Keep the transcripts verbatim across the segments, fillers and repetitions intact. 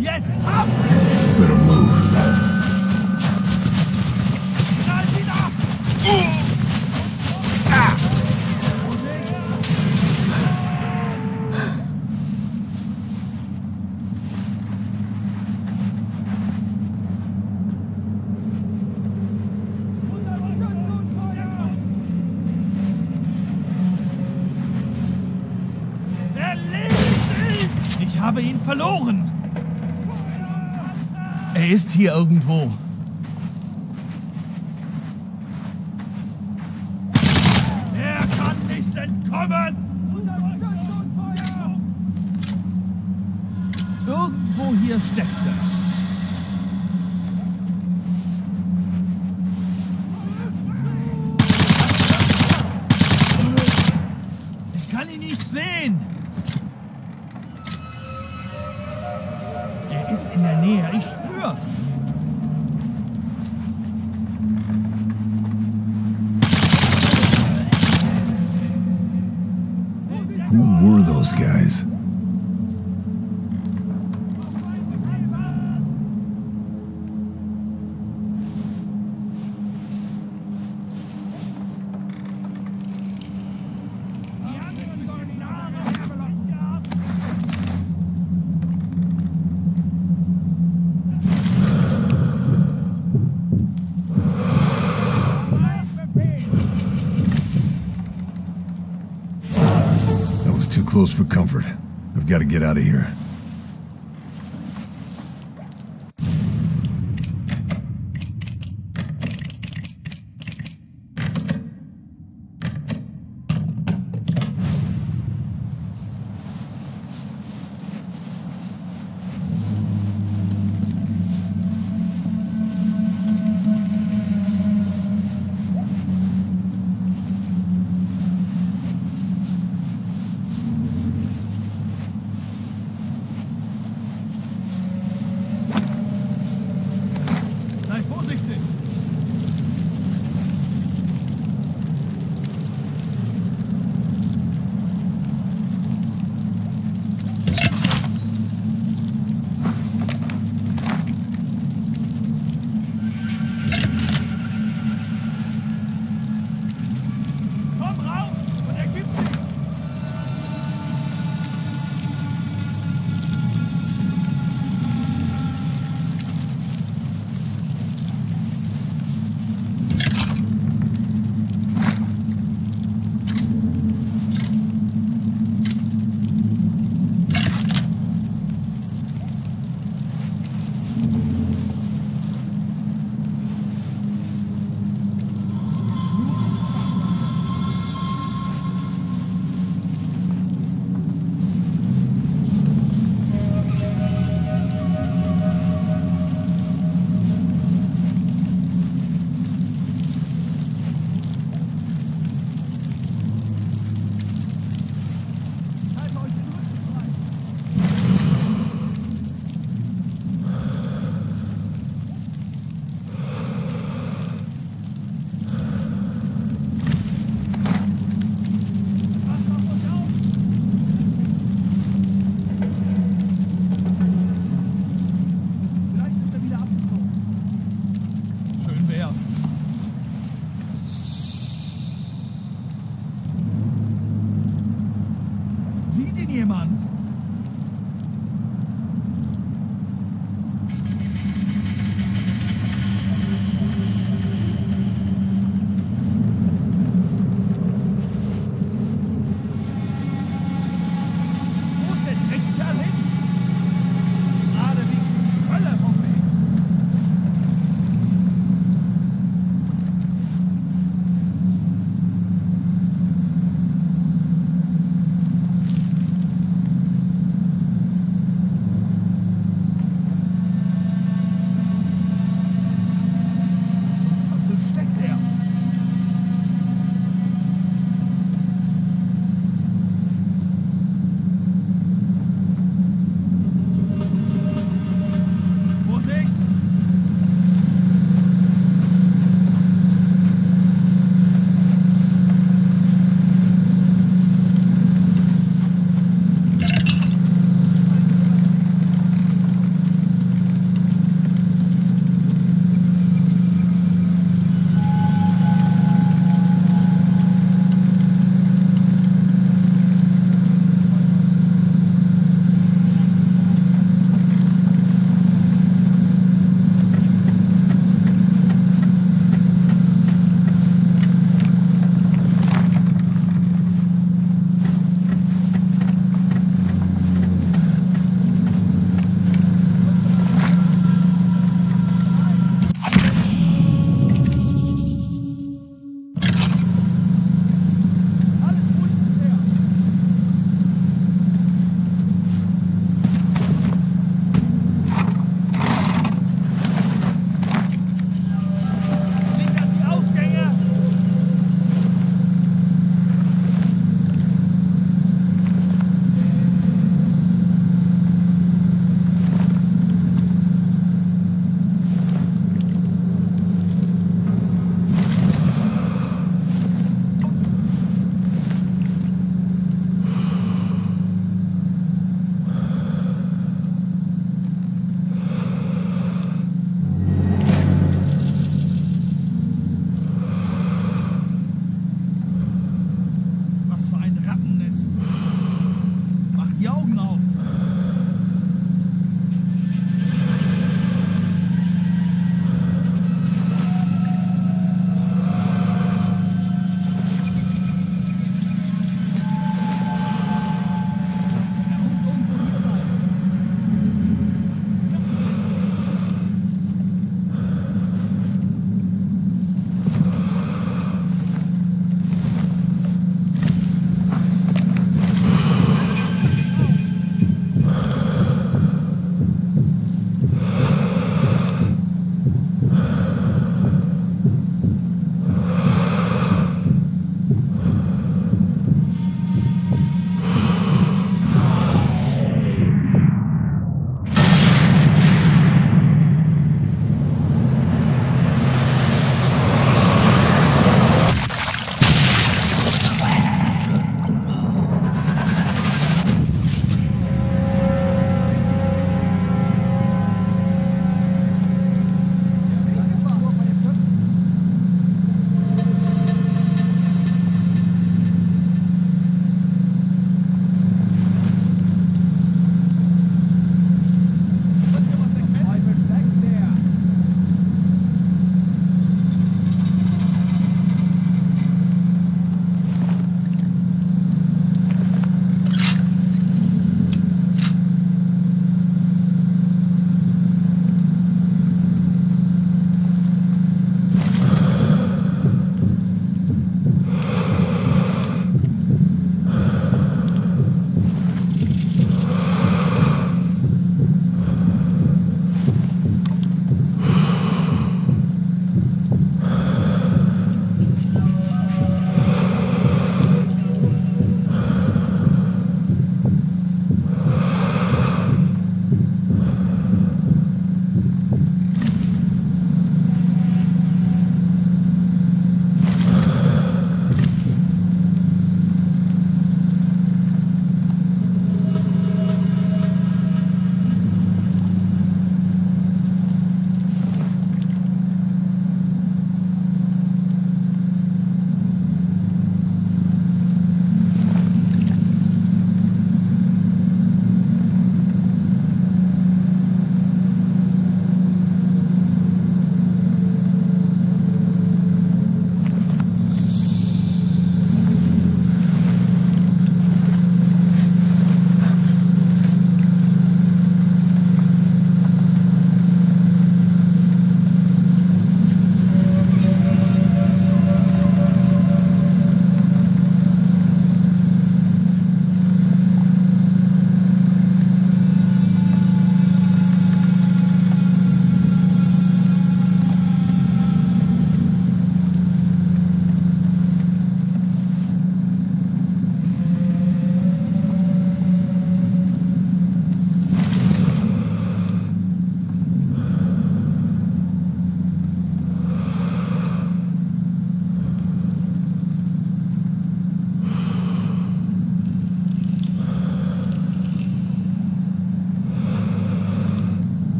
Jetzt ab! Better move. Knall ihn ab! Uh. Ah. Er lebt nicht! Ich habe ihn verloren! Er ist hier irgendwo. Er kann nicht entkommen! Irgendwo hier steckt er. Ich kann ihn nicht sehen! Er ist in der Nähe. Ich spür's. Who were those guys? Close for comfort. I've got to get out of here.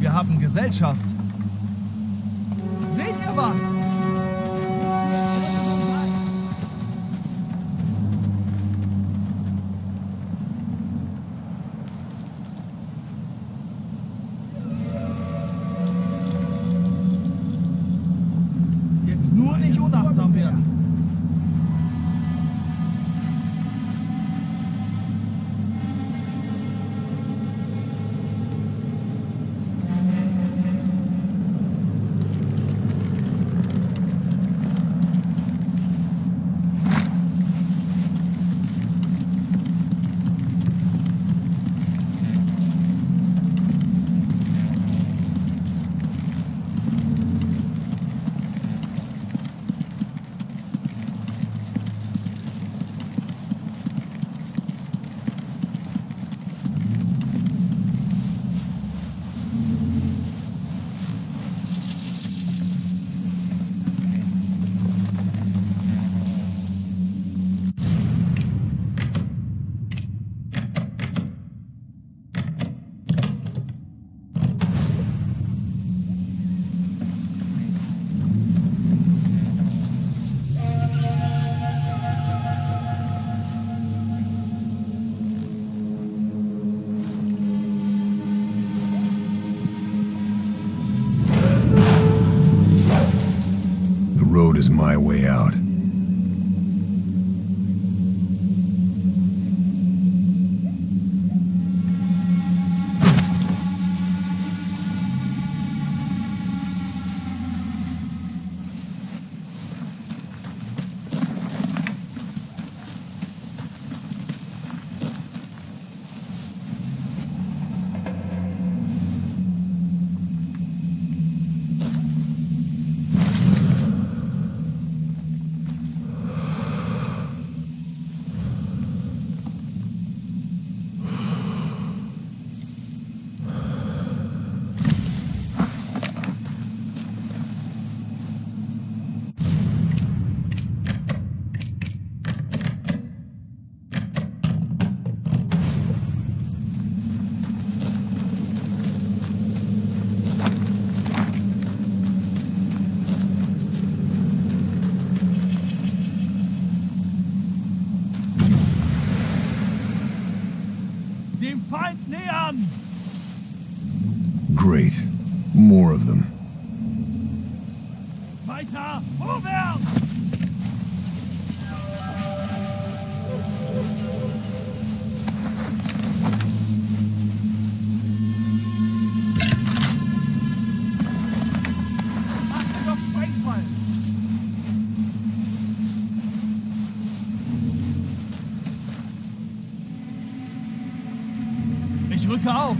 Wir haben Gesellschaft. Seht ihr was? Jetzt nur nicht unachtsam werden. was my way out. Great. More of them. Weiter! Vorwärts! Ich rücke auf!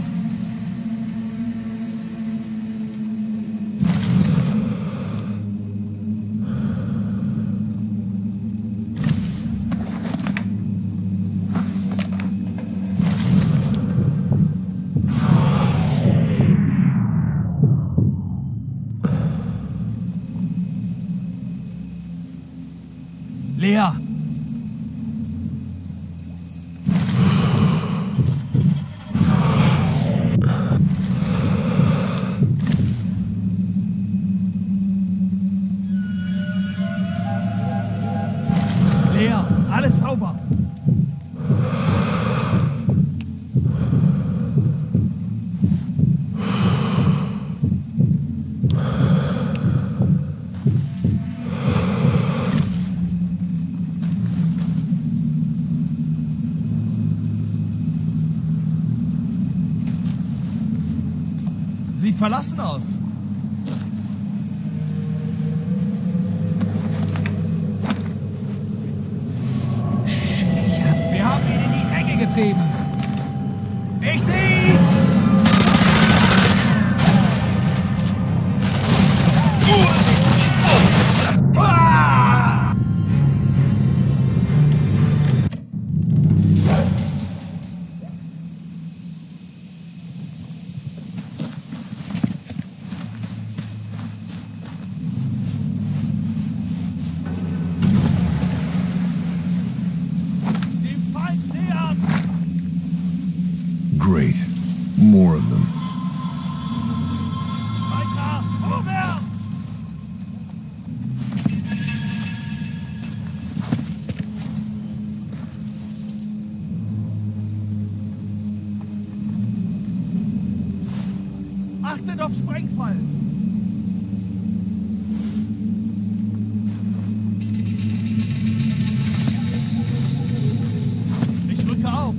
Lea! Alles sauber! Sieht verlassen aus. Ich sehe ihn! Great. More of them. Weiter! Vorwärts! Achtet auf Sprengfallen! Ich rücke auf!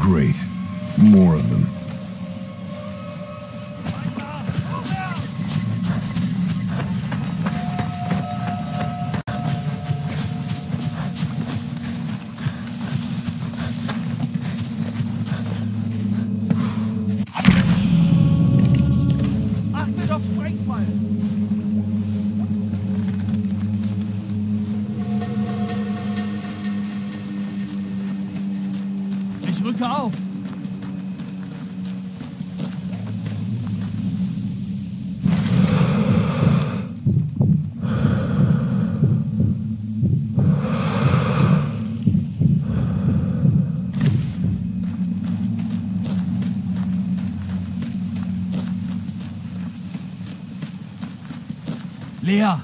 Great. More of them. Leer!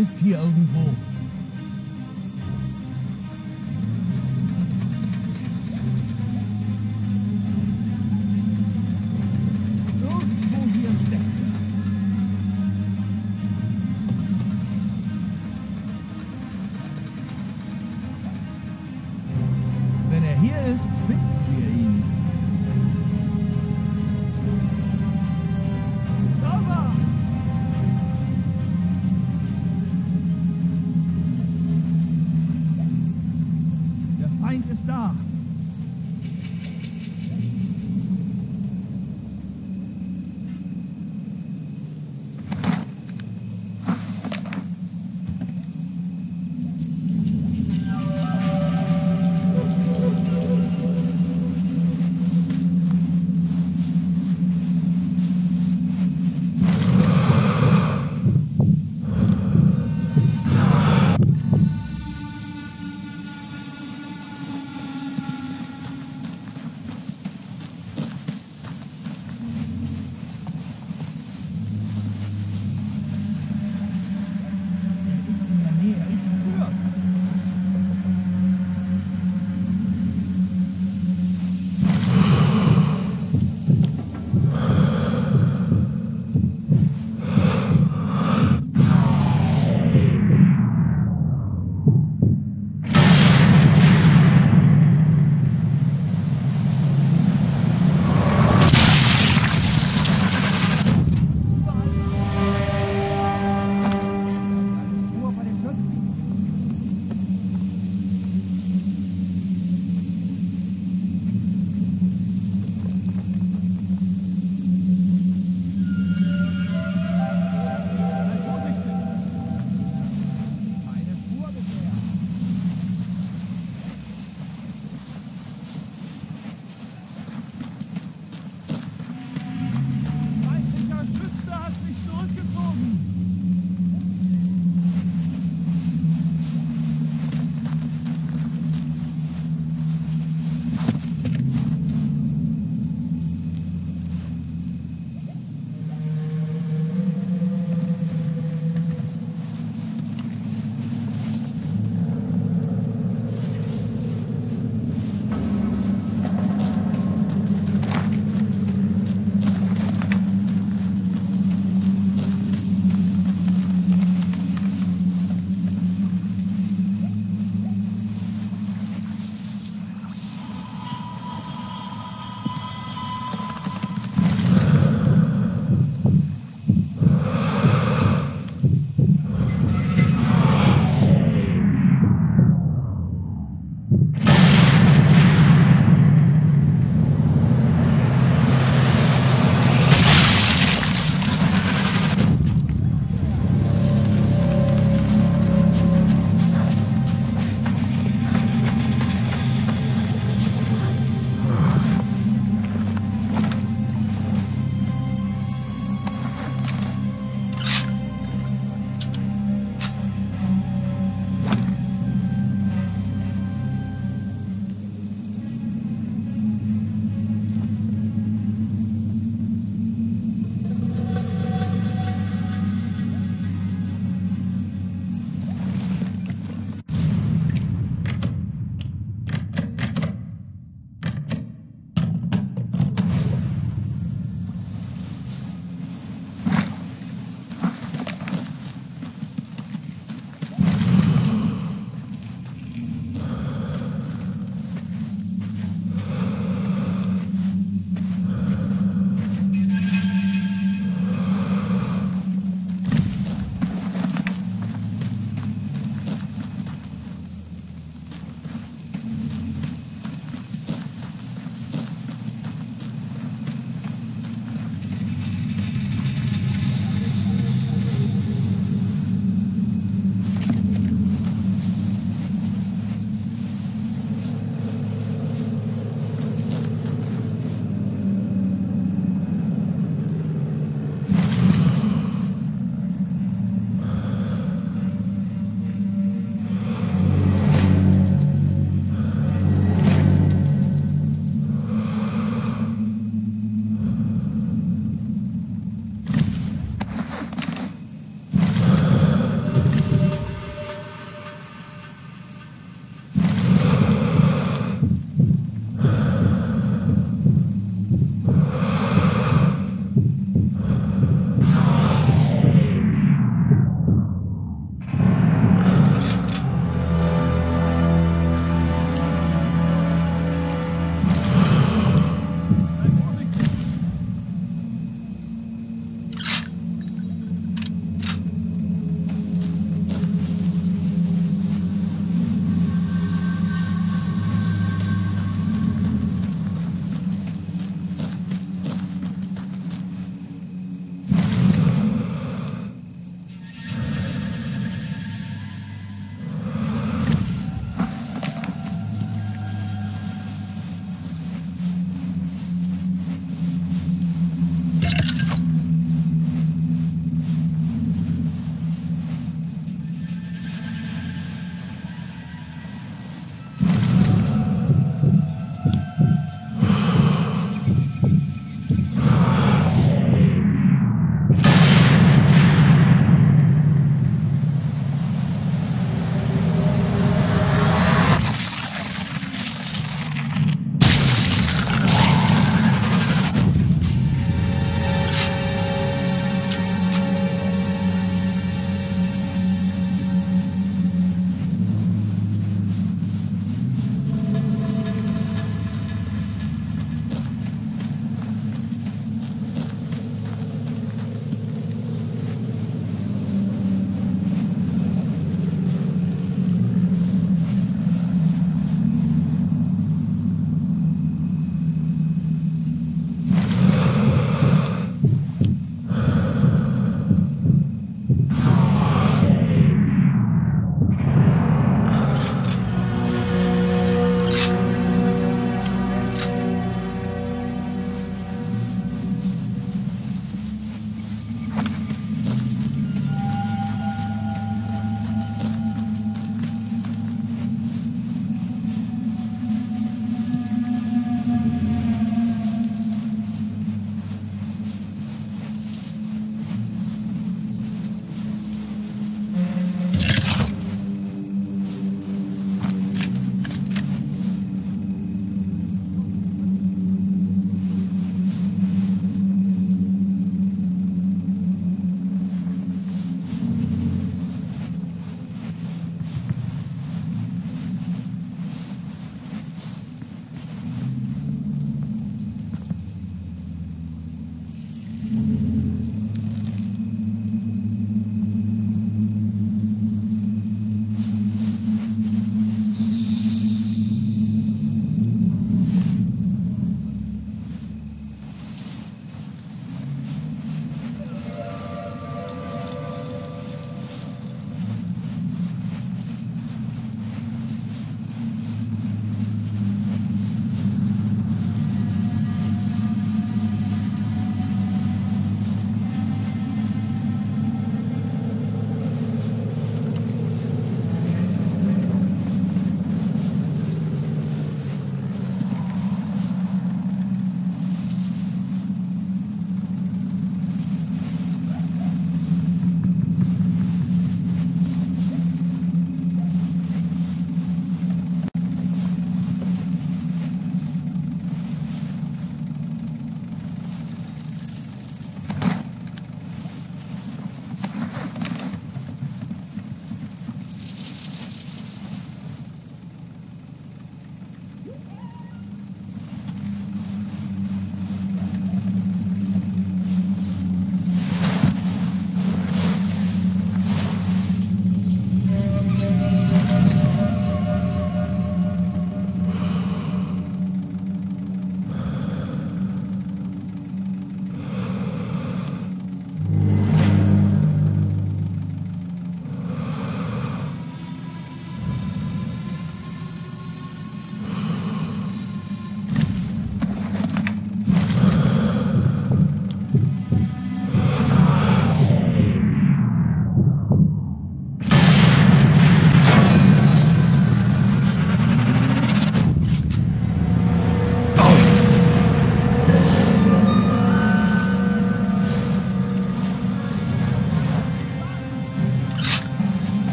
ist hier irgendwo.